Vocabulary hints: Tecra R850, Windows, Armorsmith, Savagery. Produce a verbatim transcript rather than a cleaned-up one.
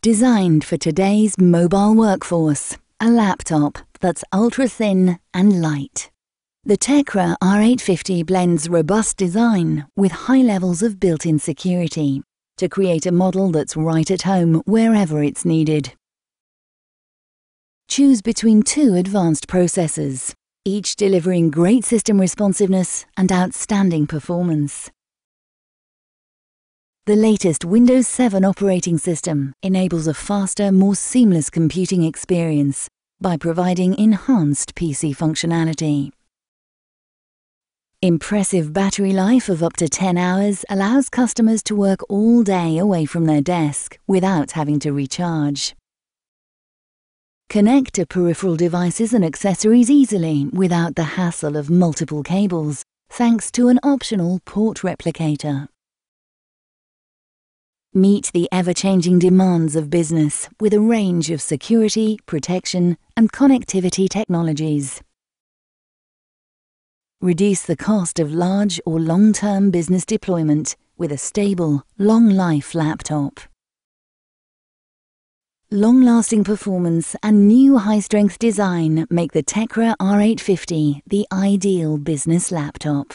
Designed for today's mobile workforce, a laptop that's ultra-thin and light. The Tecra R eight fifty blends robust design with high levels of built-in security to create a model that's right at home wherever it's needed. Choose between two advanced processors, each delivering great system responsiveness and outstanding performance. The latest Windows seven operating system enables a faster, more seamless computing experience by providing enhanced P C functionality. Impressive battery life of up to ten hours allows customers to work all day away from their desk without having to recharge. Connect to peripheral devices and accessories easily without the hassle of multiple cables, thanks to an optional port replicator. Meet the ever-changing demands of business with a range of security, protection, and connectivity technologies. Reduce the cost of large or long-term business deployment with a stable, long-life laptop. Long-lasting performance and new high-strength design make the Tecra R eight fifty the ideal business laptop.